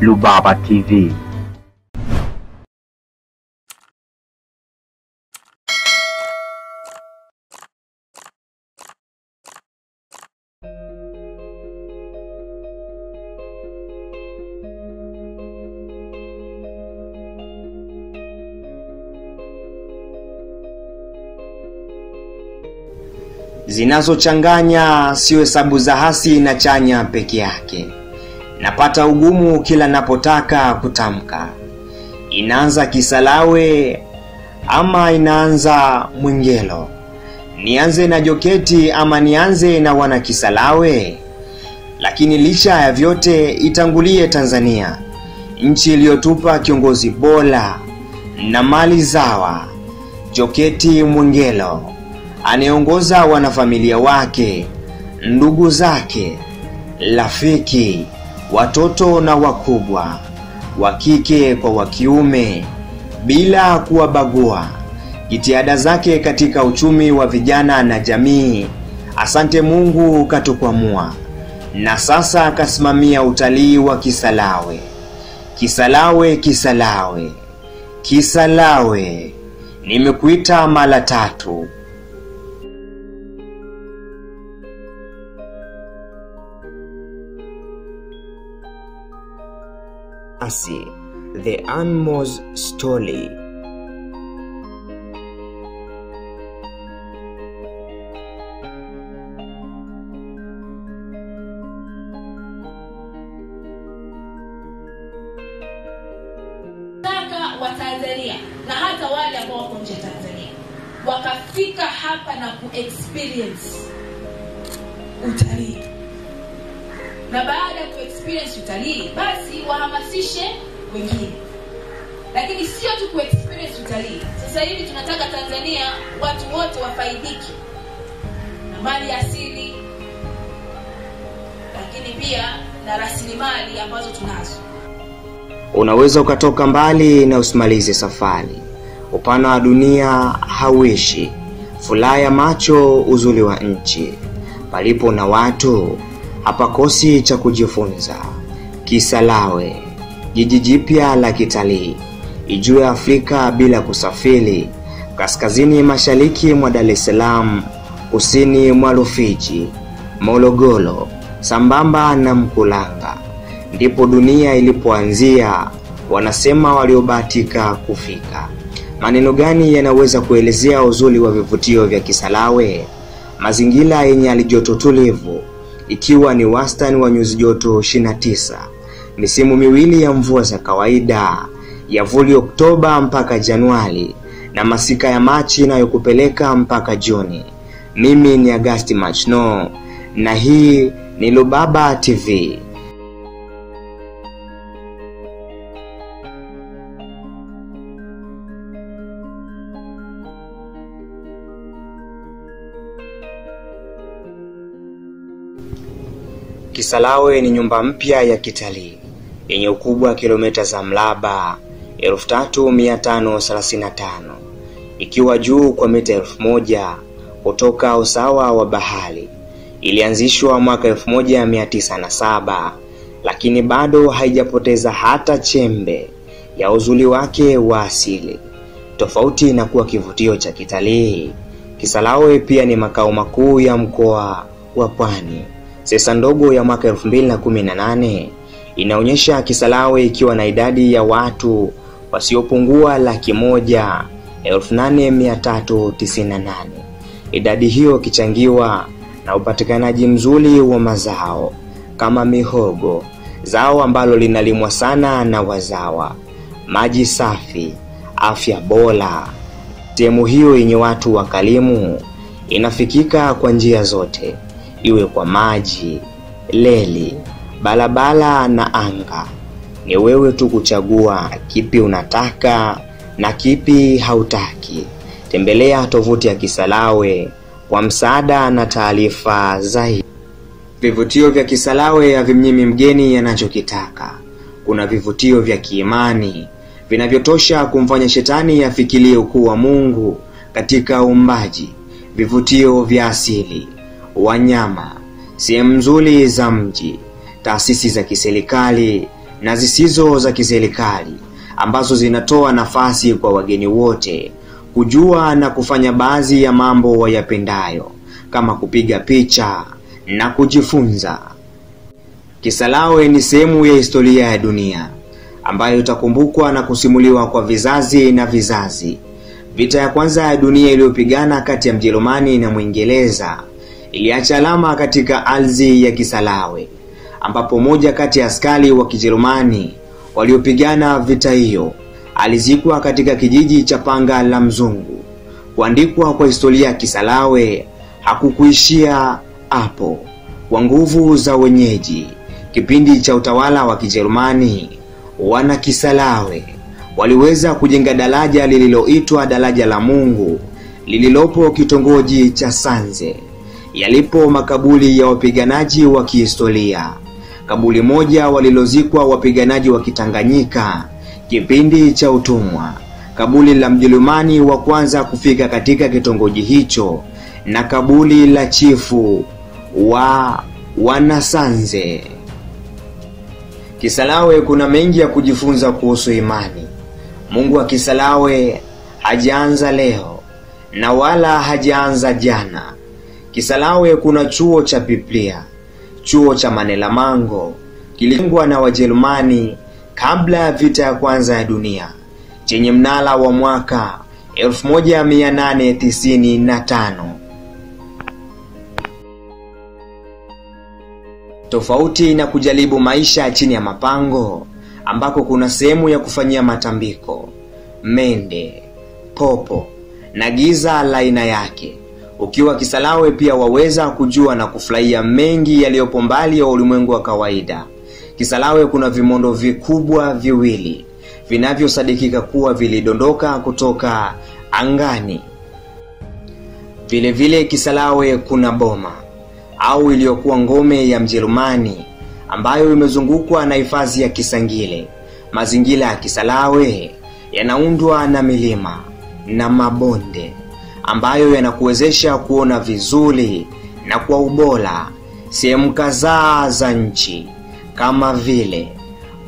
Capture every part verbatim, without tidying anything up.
RUBABA T V. Zinazochanganya sio hesabu za hasi na chanya peke yake. Napata ugumu kila napotaka kutamka. Inaanza Kisarawe ama inaanza Mwegelo? Nianze na Jokate ama nianze na wana Kisarawe? Lakini licha ya vyote, itangulie Tanzania, nchi iliyotupa kiongozi bora na mali zawa, Jokate Mwegelo, anayeongoza wanafamilia wake, ndugu zake, rafiki, watoto na wakubwa, wa kike kwa wa kiume, bila kuwabagua. Jitihada zake katika uchumi wa vijana na jamii, asante Mungu katukwamua. Na sasa kasimamia utalii wa Kisarawe. Kisarawe, Kisarawe, Kisarawe, nimekuita mara tatu. Asi, the animal's story. Taka wa Tanzania na hata wale ambao wako nje Tanzania wakafika hapa na ku-experience utalii. Na baada ku experience utalii, basi wahamasishe wengine. Lakini sio tu ku experience utalii. Sasa hivi tunataka Tanzania watu wote wafaidike na mali asili, lakini pia na rasilimali ambazo tunazo. Unaweza ukatoka mbali na usimalize safari. Upana wa dunia hauishi. Furaha ya macho, uzuri wa nchi. Palipo na watu hapakosi cha kujifunza. Kisarawe, jiji jipya la kitalii. Ijue Afrika bila kusafiri. Kaskazini mashariki mwa Dar es Salaam, kusini mwa Rufiji, Morogoro, sambamba na Mkulanga, ndipo dunia ilipoanzia. Wanasema waliobahatika kufika. Maneno gani yanaweza kuelezea uzuri wa vivutio vya Kisarawe? Mazingira yenye alijoto tulivu, ikiwa ni wastani wa nyuzi joto ishirini na tisa. Misimu miwili ya mvua za kawaida, ya vuli Oktoba mpaka Januari, na masika ya Machi inayokupeleka mpaka Juni. Mimi ni Agusti Mashino, na hii ni RUBABA T V. Kisarawe ni nyumba mpya ya kitalii yenye ukubwa wa kilomita za mraba elfu tatu mia tano thelathini na tano, ikiwa juu kwa mita elfu moja kutoka usawa wa bahari. Ilianzishwa mwaka elfu moja mia tisa na saba, lakini bado haijapoteza hata chembe ya uzuri wake wa asili. Tofauti na kuwa kivutio cha kitalii, Kisarawe pia ni makao makuu ya mkoa wa Pwani. Sensa ndogo ya mwaka elfu mbili na kumi na nane inaonyesha Kisarawe ikiwa na idadi ya watu wasiopungua laki moja elfu nane mia tatu tisini na nane. Idadi hiyo kichangiwa na upatikanaji mzuri wa mazao kama mihogo, zao ambalo linalimwa sana na wazawa, maji safi, afya bora. Temu hiyo yenye watu wakalimu inafikika kwa njia zote, iwe kwa maji, leli, barabara na anga. Ni wewe tu kuchagua kipi unataka na kipi hautaki. Tembelea tovuti ya Kisarawe kwa msaada na taarifa zaidi. Vivutio vya Kisarawe havimnyimi mgeni yanachokitaka. Kuna vivutio vya kiimani vinavyotosha kumfanya shetani afikirie ukuu wa Mungu katika uumbaji. Vivutio vya asili, wanyama, sehemu nzuri za mji, taasisi za kiserikali, na zisizo za kiserikali ambazo zinatoa nafasi kwa wageni wote kujua na kufanya baadhi ya mambo wayapendayo kama kupiga picha na kujifunza. Kisarawe ni sehemu ya historia ya dunia ambayo itakumbukwa na kusimuliwa kwa vizazi na vizazi. Vita ya kwanza ya dunia iliyopigana kati ya Mjerumani na Mwingereza iliacha alama katika ardhi ya Kisarawe, ambapo moja kati ya askari wa Kijerumani waliopigana vita hiyo alizikwa katika kijiji cha Panga la Mzungu. Kuandikwa kwa historia ya Kisarawe hakukuishia hapo. Kwa nguvu za wenyeji, kipindi cha utawala wa Kijerumani, wana Kisarawe waliweza kujenga daraja lililoitwa Daraja la Mungu lililopo kitongoji cha Sanze, yalipo makaburi ya wapiganaji wa kihistoria. Kaburi moja walilozikwa wapiganaji wa Kitanganyika kipindi cha utumwa, kaburi la Mjerumani wa kwanza kufika katika kitongoji hicho, na kaburi la chifu wa Wanasanze. Kisarawe kuna mengi ya kujifunza kuhusu imani. Mungu wa Kisarawe hajaanza leo na wala hajaanza jana. Kisarawe kuna chuo cha Biblia, chuo cha Manela Mango, kilingwa na Wajerumani kabla ya vita ya kwanza ya dunia, chenye mnala wa mwaka elfu moja mia nane tisini na tano. Tofauti na kujaribu maisha chini ya mapango, ambako kuna sehemu ya kufanyia matambiko, mende, popo na giza la aina yake, ukiwa Kisarawe pia waweza kujua na kufurahia mengi yaliyopo mbali ya ulimwengu wa kawaida. Kisarawe kuna vimondo vikubwa viwili vinavyosadikika kuwa vilidondoka kutoka angani. Vile vile Kisarawe kuna boma au iliyokuwa ngome ya Mjerumani ambayo imezungukwa na hifadhi ya Kisangile. Mazingira ya Kisarawe yanaundwa na milima na mabonde ambayo yanakuwezesha kuona vizuri na kwa ubora sehemu kadhaa za nchi kama vile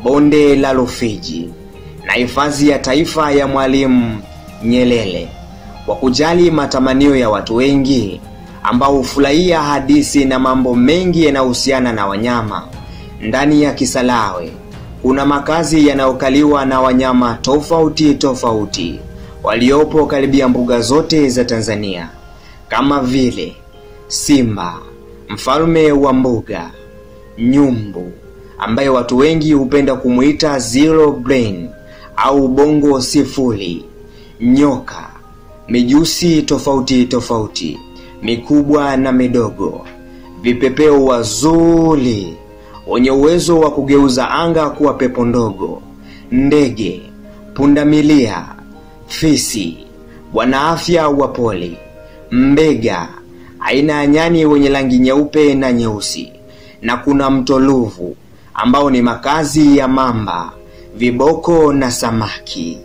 bonde la Rufiji na hifadhi ya taifa ya Mwalimu Nyelele. Kwa kujali matamanio ya watu wengi ambao hufurahia hadithi na mambo mengi yanayohusiana na wanyama, ndani ya Kisarawe kuna makazi yanayokaliwa na wanyama tofauti tofauti waliopo karibia mbuga zote za Tanzania kama vile simba, mfalme wa mbuga, nyumbu ambaye watu wengi hupenda kumuita zero brain au bongo sifuri, nyoka, mijusi tofauti tofauti mikubwa na midogo, vipepeo wazuri wenye uwezo wa kugeuza anga kuwa pepo ndogo, ndege, pundamilia, fisi, wana afya wa poli, mbega, aina ya nyani wenye rangi nyeupe na nyeusi, na kuna mto Luvu ambao ni makazi ya mamba, viboko na samaki.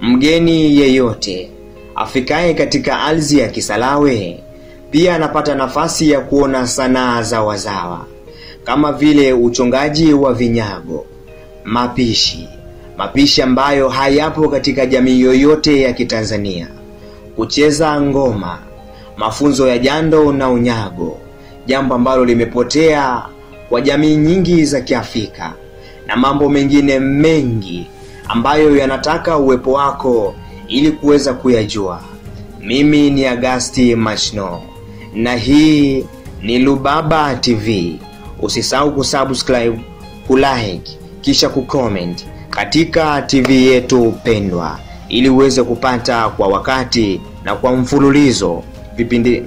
Mgeni yeyote afikaye katika ardhi ya Kisarawe pia anapata nafasi ya kuona sanaa za wazawa kama vile uchongaji wa vinyago, mapishi, mapishi ambayo hayapo katika jamii yoyote ya Kitanzania, kucheza ngoma, mafunzo ya jando na unyago, jambo ambalo limepotea kwa jamii nyingi za Kiafrika, na mambo mengine mengi ambayo yanataka uwepo wako ili kuweza kuyajua. Mimi ni Agusti Mashino na hii ni Rubaba T V. Usisahau kusubscribe, kulike, kisha kucomment katika T V yetu pendwa ili uweze kupata kwa wakati na kwa mfululizo vipindi